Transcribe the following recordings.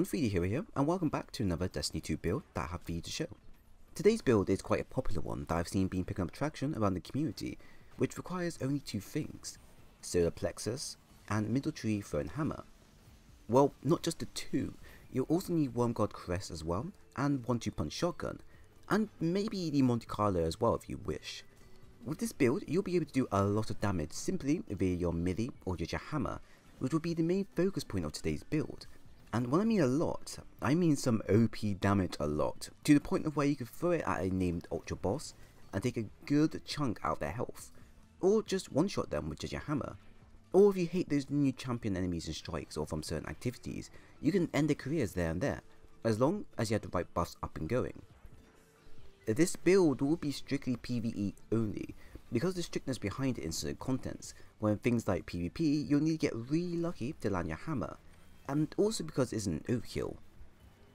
everyone, 3DHero here, and welcome back to another Destiny 2 build that I have for you to show. Today's build is quite a popular one that I've seen being picking up traction around the community, which requires only two things, Solar Plexus and Middle Tree Throwing Hammer. Well, not just the two, you'll also need Wormgod Crest as well, and 1-2 Punch Shotgun, and maybe the Monte Carlo as well if you wish. With this build, you'll be able to do a lot of damage simply via your melee or your hammer, which will be the main focus point of today's build. And when I mean a lot, I mean some OP damage a lot, to the point of where you can throw it at a named ultra boss and take a good chunk out of their health, or just one shot them with your hammer. Or if you hate those new champion enemies and strikes or from certain activities, you can end their careers there and there, as long as you have the right buffs up and going. This build will be strictly PvE only, because of the strictness behind it in certain contents, where in things like PvP you'll need to get really lucky to land your hammer, and also because it isn't an overkill.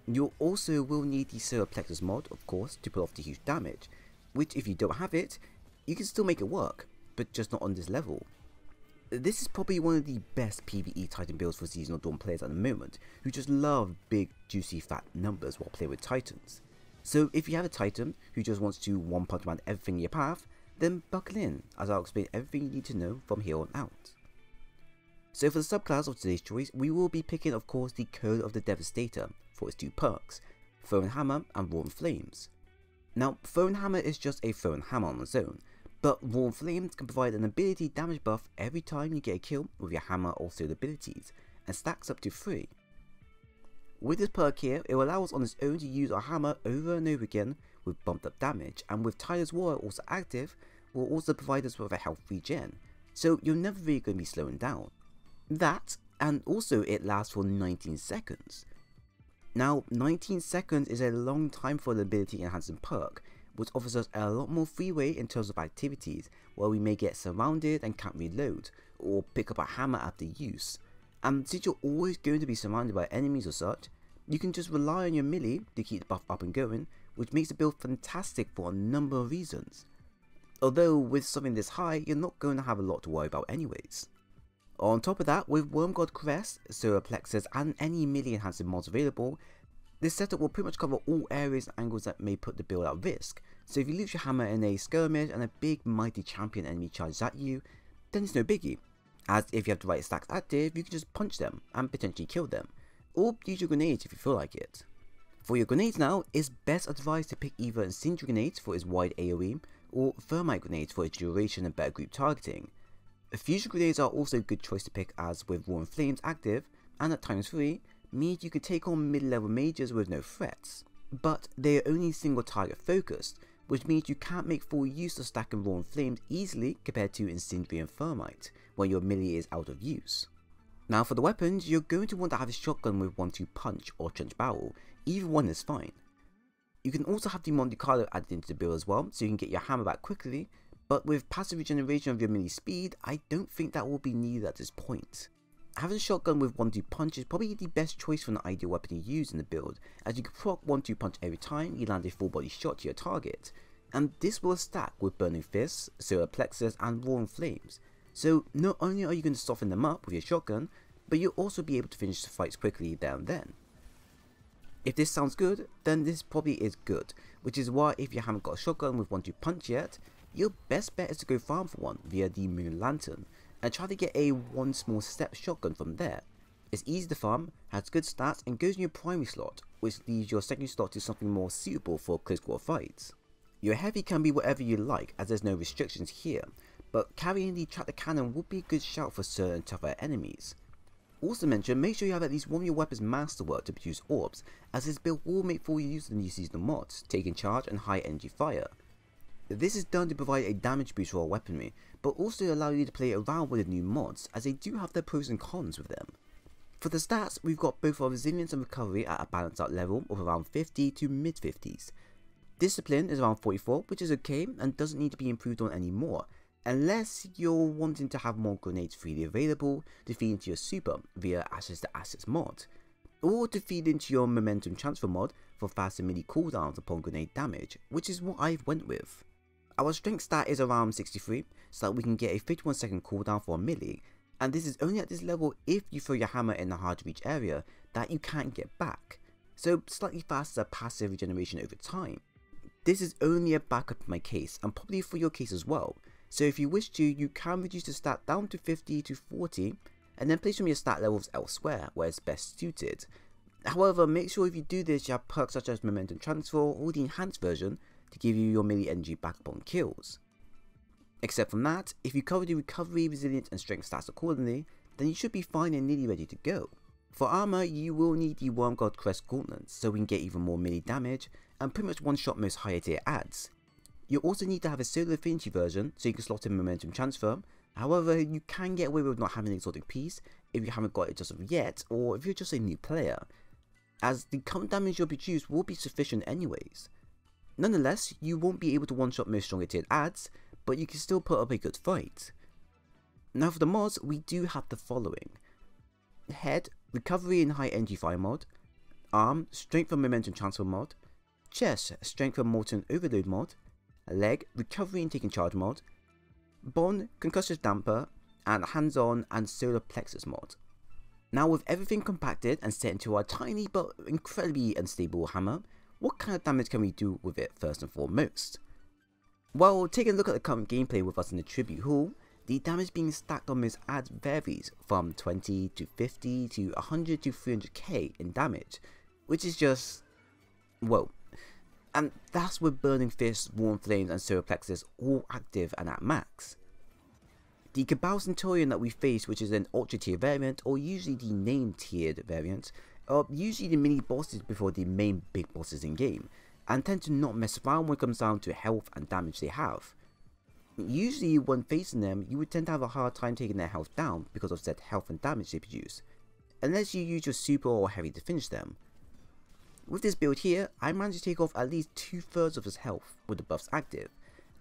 You'll also will need the Solar Plexus mod, of course, to pull off the huge damage, which if you don't have it, you can still make it work, but just not on this level. This is probably one of the best PvE Titan builds for Season of Dawn players at the moment, who just love big, juicy, fat numbers while playing with Titans. So if you have a Titan who just wants to one punch around everything in your path, then buckle in, as I'll explain everything you need to know from here on out. So for the subclass of today's choice, we will be picking of course the Code of the Devastator for its two perks, Throwing Hammer and Warm Flames. Now Throwing Hammer is just a throwing hammer on its own, but Warm Flames can provide an ability damage buff every time you get a kill with your hammer or solar abilities, and stacks up to 3. With this perk here, it will allow us on its own to use our hammer over and over again with bumped up damage, and with Tireless Warrior also active, will also provide us with a health regen, so you're never really going to be slowing down. That, and also it lasts for 19 seconds. Now 19 seconds is a long time for an ability enhancing perk, which offers us a lot more freeway in terms of activities, where we may get surrounded and can't reload, or pick up a hammer after use. And since you're always going to be surrounded by enemies or such, you can just rely on your melee to keep the buff up and going, which makes the build fantastic for a number of reasons. Although with something this high, you're not going to have a lot to worry about anyways. On top of that, with Wormgod Crest, Solar Plexus and any melee enhancing mods available, this setup will pretty much cover all areas and angles that may put the build at risk, so if you lose your hammer in a skirmish and a big mighty champion enemy charges at you, then it's no biggie, as if you have the right stacks active you can just punch them and potentially kill them, or use your grenades if you feel like it. For your grenades now, it's best advised to pick either Cinder Grenades for its wide AoE, or Thermite Grenades for its duration and better group targeting. Fusion Grenades are also a good choice to pick, as with Warm Flames active, and at times 3, means you can take on mid-level mages with no threats. But they are only single target focused, which means you can't make full use of stacking Roaring Flames easily compared to Incendiary and Thermite, when your melee is out of use. Now for the weapons, you're going to want to have a shotgun with 1-2 punch or trench barrel, either one is fine. You can also have the Monte Carlo added into the build as well, so you can get your hammer back quickly, but with passive regeneration of your melee speed, I don't think that will be needed at this point. Having a shotgun with 1-2 punch is probably the best choice for an ideal weapon to use in the build, as you can proc 1-2 punch every time you land a full body shot to your target, and this will stack with Burning Fists, Solar Plexus and Roaring Flames, so not only are you going to soften them up with your shotgun, but you'll also be able to finish the fights quickly there and then. If this sounds good, then this probably is good, which is why if you haven't got a shotgun with 1-2 punch yet, your best bet is to go farm for one via the Moon Lantern, and try to get a one small step shotgun from there. It's easy to farm, has good stats and goes in your primary slot, which leaves your secondary slot to something more suitable for close quarter fights. Your heavy can be whatever you like, as there's no restrictions here, but carrying the tractor cannon would be a good shout for certain tougher enemies. Also mention, make sure you have at least one of your weapons masterwork to produce orbs, as this build will make full use of the new seasonal mods, Taking Charge and High Energy Fire. This is done to provide a damage boost for our weaponry, but also allow you to play around with the new mods, as they do have their pros and cons with them. For the stats, we've got both our resilience and recovery at a balanced out level of around 50 to mid 50s. Discipline is around 44, which is okay and doesn't need to be improved on anymore, unless you're wanting to have more grenades freely available to feed into your super via Access to Assets mod, or to feed into your Momentum Transfer mod for faster melee cooldowns upon grenade damage, which is what I've went with. Our strength stat is around 63, so that we can get a 51 second cooldown for our melee, and this is only at this level if you throw your hammer in a hard to reach area that you can't get back, so slightly faster passive regeneration over time. This is only a backup for my case and probably for your case as well, so if you wish to, you can reduce the stat down to 50 to 40 and then place from your stat levels elsewhere where it's best suited. However, make sure if you do this you have perks such as Momentum Transfer or the enhanced version to give you your melee energy back upon kills. Except from that, if you cover the recovery, resilience and strength stats accordingly, then you should be fine and nearly ready to go. For armor, you will need the Wormgod Crest gauntlets so we can get even more melee damage and pretty much one shot most higher tier adds. You also need to have a solo affinity version so you can slot in Momentum Transfer. However, you can get away with not having an exotic piece if you haven't got it just yet or if you're just a new player, as the current damage you'll produce will be sufficient anyways. Nonetheless, you won't be able to one shot most stronger tiered adds, but you can still put up a good fight. Now for the mods, we do have the following: Head, Recovery and High Energy Fire mod, Arm, Strength and Momentum Transfer mod, Chest, Strength and Molten Overload mod, Leg, Recovery and Taking Charge mod, Bond, Concussion Damper, and Hands-on and Solar Plexus mod. Now with everything compacted and set into our tiny but incredibly unstable hammer, what kind of damage can we do with it first and foremost? Well, taking a look at the current gameplay with us in the Tribute Hall, the damage being stacked on most adds varies from 20 to 50 to 100 to 300k in damage, which is just, whoa. And that's with Burning Fists, Warm Flames and Solar Plexus all active and at max. The Cabal Centurion that we face, which is an ultra tier variant or usually the name tiered variant, are usually the mini bosses before the main big bosses in game, and tend to not mess around when it comes down to health and damage they have. Usually when facing them, you would tend to have a hard time taking their health down because of said health and damage they produce, unless you use your super or heavy to finish them. With this build here, I managed to take off at least 2/3 of his health with the buffs active,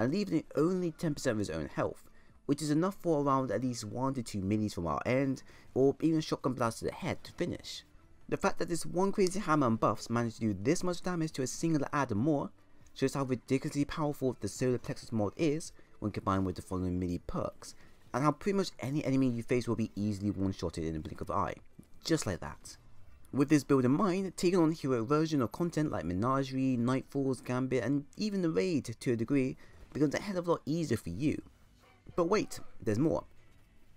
and leaving only 10% of his own health, which is enough for around at least 1 to 2 minis from our end, or even shotgun blast to the head to finish. The fact that this one crazy hammer and buffs managed to do this much damage to a singular add and more shows how ridiculously powerful the Solar Plexus mod is when combined with the following mini perks, and how pretty much any enemy you face will be easily one-shotted in a blink of an eye, just like that. With this build in mind, taking on hero version of content like Menagerie, Nightfalls, Gambit and even the Raid to a degree becomes a hell of a lot easier for you. But wait, there's more.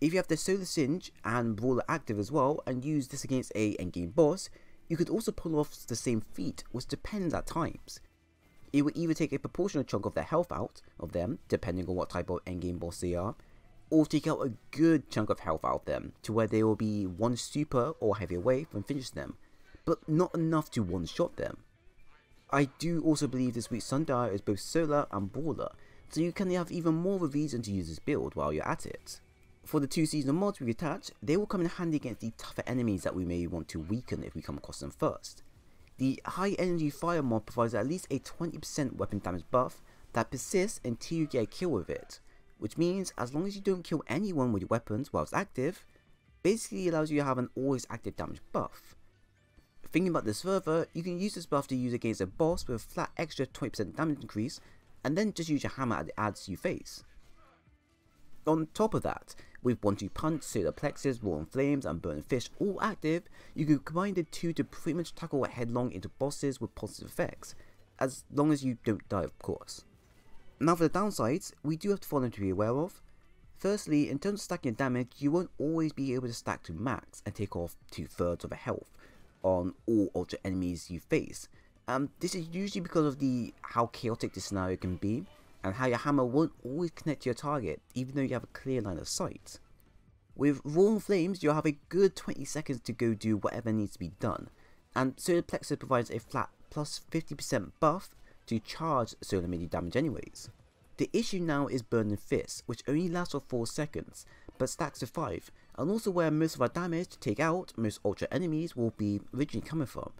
If you have the Solar Singe and Brawler active as well and use this against a endgame boss, you could also pull off the same feat, which depends at times. It would either take a proportional chunk of their health out of them, depending on what type of endgame boss they are, or take out a good chunk of health out of them to where they will be one super or heavy away from finishing them, but not enough to one shot them. I do also believe this week's Sundial is both Solar and Brawler, so you can have even more of a reason to use this build while you're at it. For the two seasonal mods we attach, they will come in handy against the tougher enemies that we may want to weaken if we come across them first. The High Energy Fire mod provides at least a 20% weapon damage buff that persists until you get a kill with it, which means as long as you don't kill anyone with your weapons while it's active, basically allows you to have an always active damage buff. Thinking about this further, you can use this buff to use against a boss with a flat extra 20% damage increase, and then just use your hammer at the adds you face. On top of that, with 1-2 Punch, Solar Plexus, Roaring Flames and Burning Fists all active, you can combine the two to pretty much tackle headlong into bosses with positive effects, as long as you don't die of course. Now for the downsides, we do have the following to be aware of. Firstly, in terms of stacking damage, you won't always be able to stack to max and take off 2/3 of a health on all ultra enemies you face. This is usually because of how chaotic this scenario can be, and how your hammer won't always connect to your target even though you have a clear line of sight. With Roaring Flames, you'll have a good 20 seconds to go do whatever needs to be done, and Solar Plexus provides a flat plus 50% buff to charge solar melee damage anyways. The issue now is Burning Fists, which only lasts for 4 seconds, but stacks to 5, and also where most of our damage to take out most ultra enemies will be originally coming from.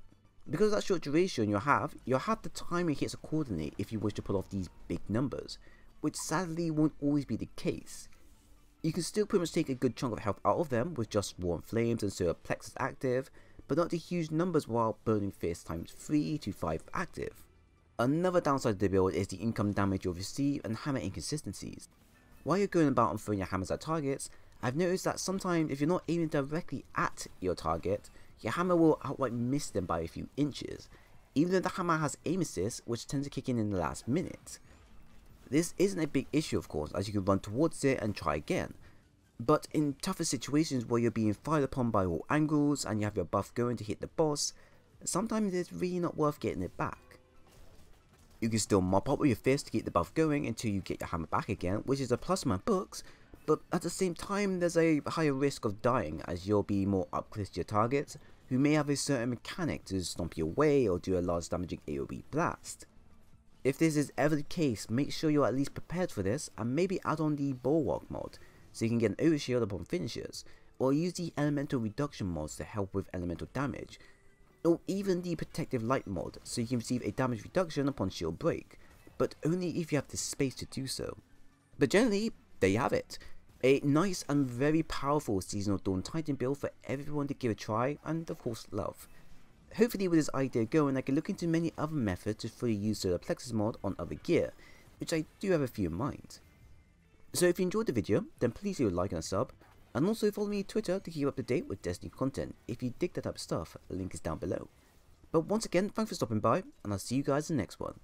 Because of that short duration you'll have the timing hits accordingly if you wish to pull off these big numbers, which sadly won't always be the case. You can still pretty much take a good chunk of health out of them with just Warm Flames and Solar Plexus active, but not the huge numbers while Burning Fists times 3 to 5 active. Another downside of the build is the income damage you'll receive and hammer inconsistencies. While you're going about and throwing your hammers at targets, I've noticed that sometimes if you're not aiming directly at your target, your hammer will outright miss them by a few inches, even though the hammer has aim assist, which tends to kick in the last minute. This isn't a big issue of course, as you can run towards it and try again, but in tougher situations where you're being fired upon by all angles and you have your buff going to hit the boss, sometimes it's really not worth getting it back. You can still mop up with your fist to keep the buff going until you get your hammer back again, which is a plus my books, but at the same time there's a higher risk of dying as you'll be more up close to your targets, who may have a certain mechanic to stomp you away or do a large damaging AoE blast. If this is ever the case, make sure you're at least prepared for this and maybe add on the Bulwark mod so you can get an overshield upon finishes, or use the Elemental Reduction mods to help with elemental damage, or even the Protective Light mod so you can receive a damage reduction upon shield break, but only if you have the space to do so. But generally, there you have it. A nice and very powerful Season of Dawn Titan build for everyone to give a try and of course love. Hopefully with this idea going I can look into many other methods to fully use Solar Plexus mod on other gear, which I do have a few in mind. So if you enjoyed the video, then please do like and a sub, and also follow me on Twitter to keep up to date with Destiny content if you dig that up stuff, link is down below. But once again, thanks for stopping by, and I'll see you guys in the next one.